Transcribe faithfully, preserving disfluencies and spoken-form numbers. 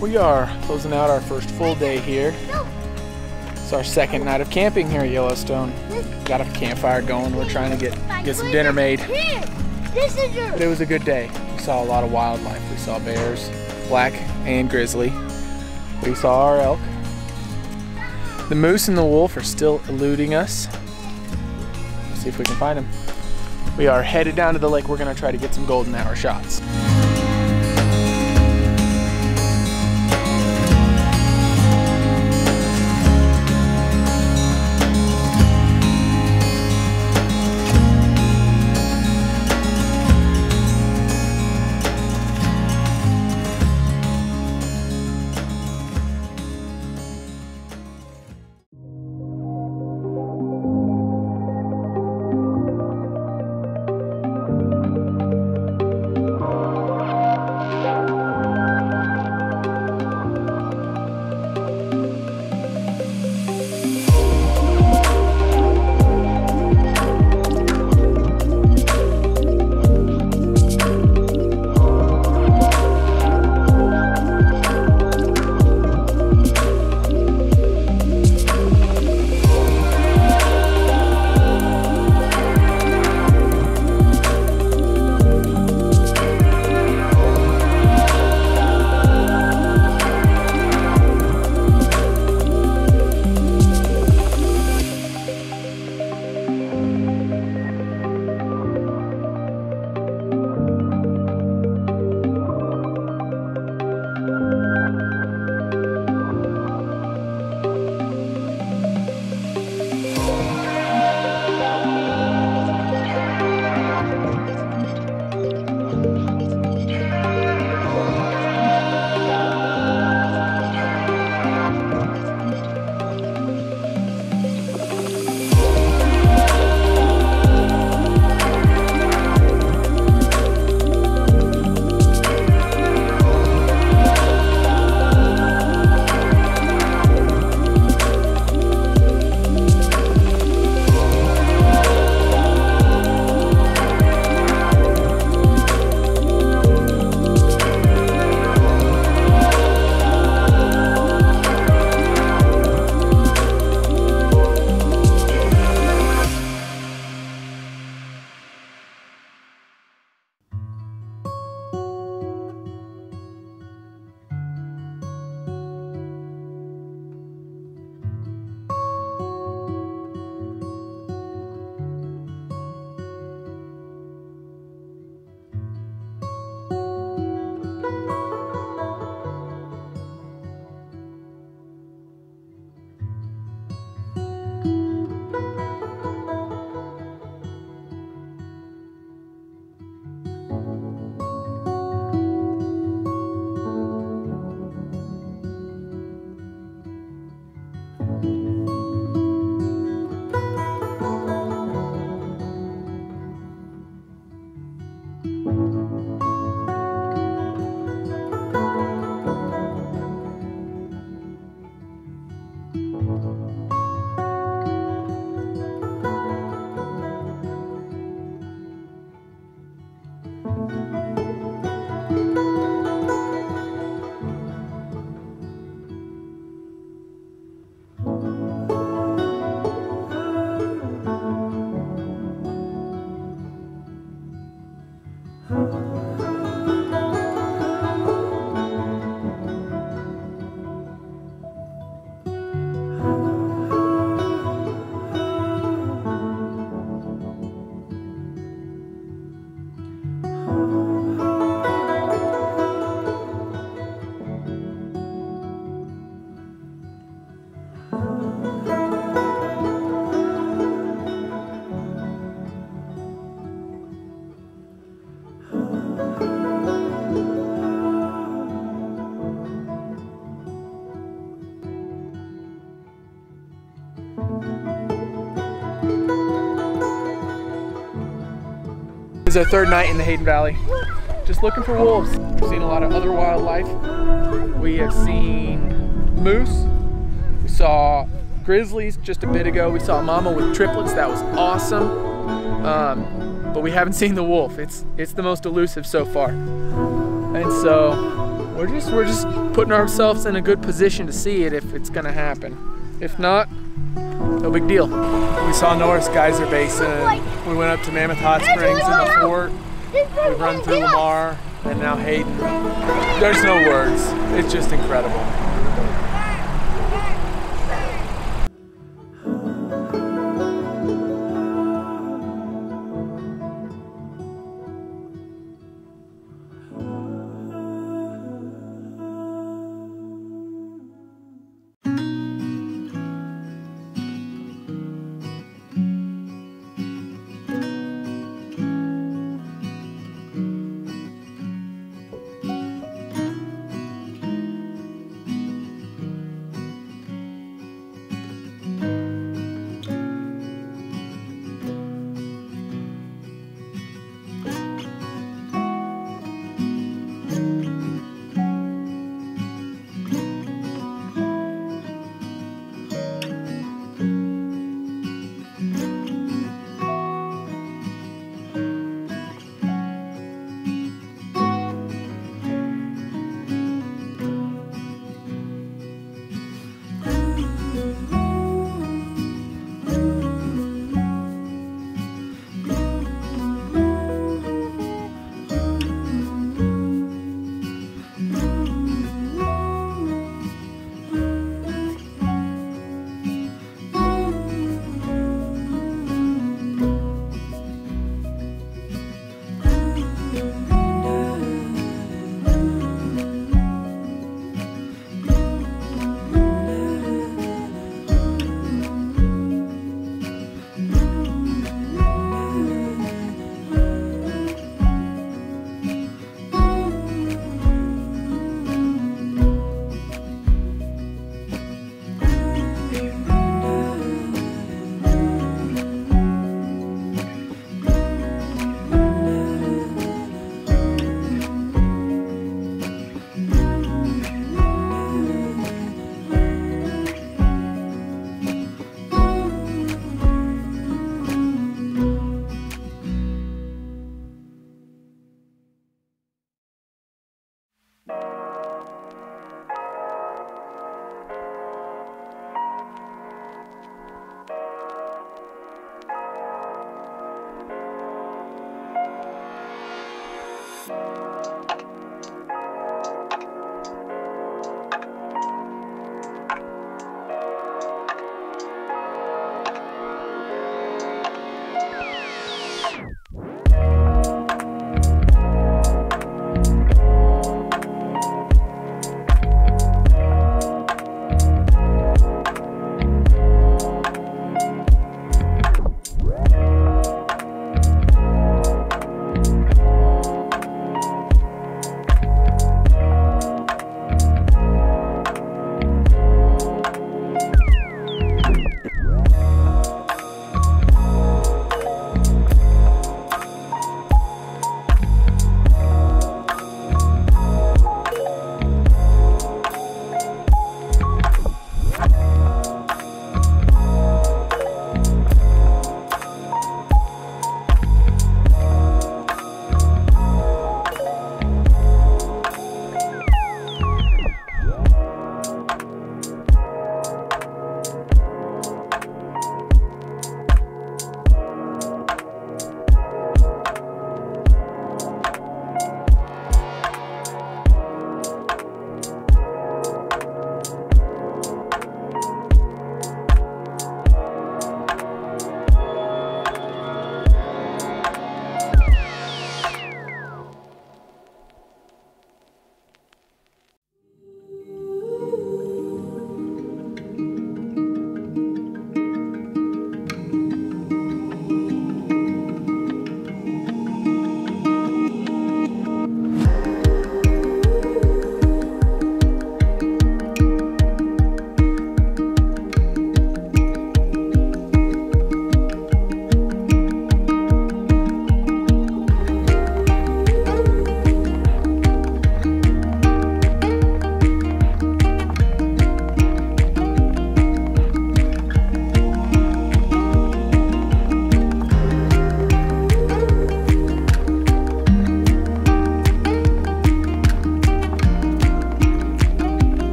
We are closing out our first full day here. It's our second night of camping here at Yellowstone. Got a campfire going. We're trying to get get some dinner made. But it was a good day. We saw a lot of wildlife. We saw bears, black and grizzly. We saw our elk. The moose and the wolf are still eluding us. Let's see if we can find them. We are headed down to the lake. We're gonna try to get some golden hour shots. This is our third night in the Hayden Valley. Just looking for wolves. We've seen a lot of other wildlife. We have seen moose. We saw grizzlies just a bit ago. We saw mama with triplets. That was awesome. Um, but we haven't seen the wolf. It's it's the most elusive so far. And so we're just we're just putting ourselves in a good position to see it if it's gonna happen. If not, no big deal. We saw Norris Geyser Basin. We went up to Mammoth Hot Springs in the fort. We've run through Lamar and now Hayden. There's no words. It's just incredible. Bye.